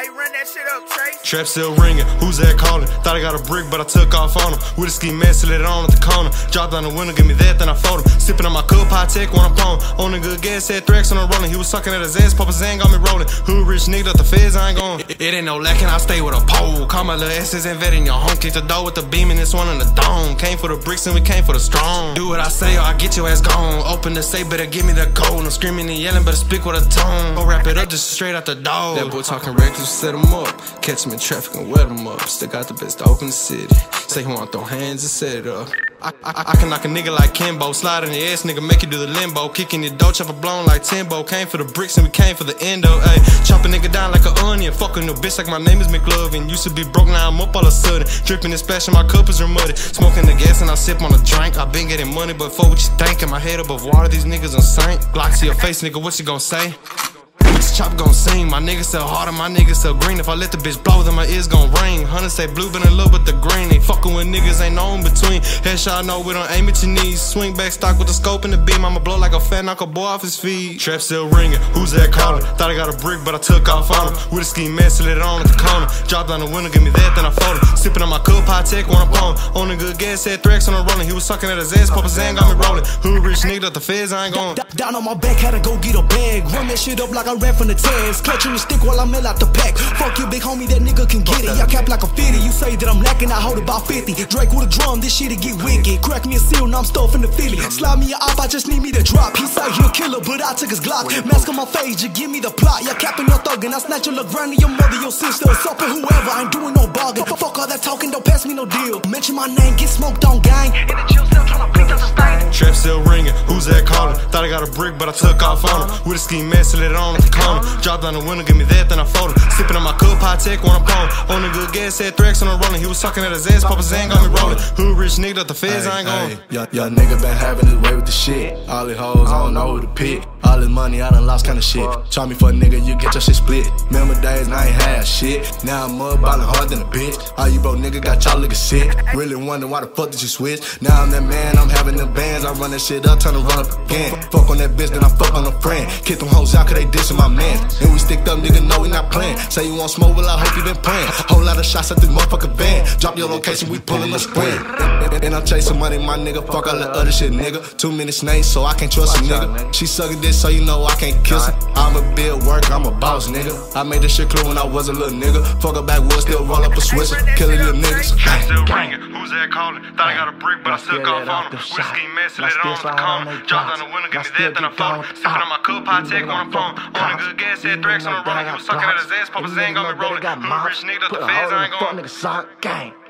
Hey, run that shit up, Trace. Trap still ringing, who's that calling? Thought I got a brick, but I took off on him. With a ski mask, let it on at the corner. Dropped down the window, give me that, then I fold him. Sipping on my cup, high tech when I'm pulling. On a good gas, had Thrax on the rolling. He was sucking at his ass, Papa Zan got me rolling. Hood rich nigga, the feds, I ain't going. It ain't no lacking, I stay with a pole. Call my little asses and vet in your home. Kick the door with the beam and this one in the dome. Came for the bricks and we came for the strong. Do what I say or I get your ass gone. Open the safe, better give me the gold. I'm screaming and yelling, better speak with a tone. Go wrap it up, just straight out the door. That boy talking reckless, set him up. Catch him in traffic and wet him up. Still got the best to open the city. Say he want to throw hands and set it up. I can knock a nigga like Kimbo. Slide in your ass, nigga, make you do the limbo. Kicking your dough, chopper blown like Timbo. Came for the bricks and we came for the endo. Ayy, chop a nigga down like an onion. Fucking no bitch like my name is McLovin. Used to be broke, now I'm up all of a sudden. Dripping and splashing, my cup is muddy. Smoking the gas and I sip on a drink. I been getting money, but fuck what you thinking. My head above water, these niggas insane. Glock to your face, nigga, what you gon' say? This chop gon' sing, my niggas sell harder, my niggas sell green. If I let the bitch blow, then my ears gon' ring. Hunters say blue, but in love with the green. Ain't fucking with niggas, ain't no in between. Headshot, no, we don't aim at your knees. Swing back, stock with the scope and the beam. I'ma blow like a fat knock a boy off his feet. Trap still ringing, who's that calling? Thought I got a brick, but I took off on him. With a ski mask, let it on at the corner. Dropped down the window, give me that, then I fold him. Sipping on my cup, high tech, when I'm on. On a good gas, had Thrax on the rolling. He was sucking at his ass, Papa Zan got me rolling. Hood rich nigga, that the feds, I ain't going. Down on my back, had to go get a bag. Run that shit up like I ran from the tags, clutching the stick while I mail out the pack. Fuck your big homie, that nigga can get it. Y'all cap like a 50, you say that I'm lacking, I hold about 50. Drake with a drum, this shit'll get wicked. Crack me a seal, now I'm stuffing the Philly. Slide me a op, I just need me to drop. He say he a killer, but I took his Glock. Mask on my face, you give me the plot. Y'all capping your thug and I snatch your little granny, your mother, your sister, supping whoever. I ain't doing no bargain. Fuck all that talking, don't pass me no deal. Mention my name, get smoked on, gang. In the chill cell, tryna pick up the stain. Trap still ringing, who's that calling? Thought I got a brick, but I took off on him. With a ski mask, let it on at the corner. Drop down the window, give me that, then I fold him. Sipping on my cup, high tech when I'm pulling. On a good gas, had Thrax on the rolling. He was sucking at his ass, Papa Zan got me rolling. Hood rich nigga, that the feds, I ain't going. Y'all nigga been having his way with the shit. All these hoes, I don't know who to pick. All this money, I done lost kind of shit. Try me for a nigga, you get your shit split. Remember days, and I ain't had shit. Now I'm up, ballin' harder than a bitch. All you broke nigga got y'all looking sick. Really wondering why the fuck did you switch? Now I'm that man, I'm having the bands. I run that shit up, turn to run up again. Fuck on that bitch, then I fuck on a friend. Kick them hoes out, cause they dissing my man. And we sticked up, nigga, no, we not playing. Say you want smoke, well, I hope you been playing. Whole lot of shots at this motherfucking band. Drop your location, we pullin' a spring. And I'm chasing money, my nigga. Fuck all that other shit, nigga. 2 minute snake, so I can't trust a nigga. She suckin' this, so you know I can't kiss her. I'm a bill work, I'm a boss, nigga. I made this shit clear when I was a little nigga. Fuck her backwoods, still roll up a swisher. Killing little niggas. Trap still ringing, who's that calling? Thought I got a brick, but I took off on him. Whiskey mess, let it on the corner. Drop down the window, give me that, then I fold him. Sippin' on my cup, high tech, when I'm phone. On a good gas, had Thrax on the rolling. He was sucking at his ass, Papa Zan got me rolling. Who rich nigga, the feds, I ain't going.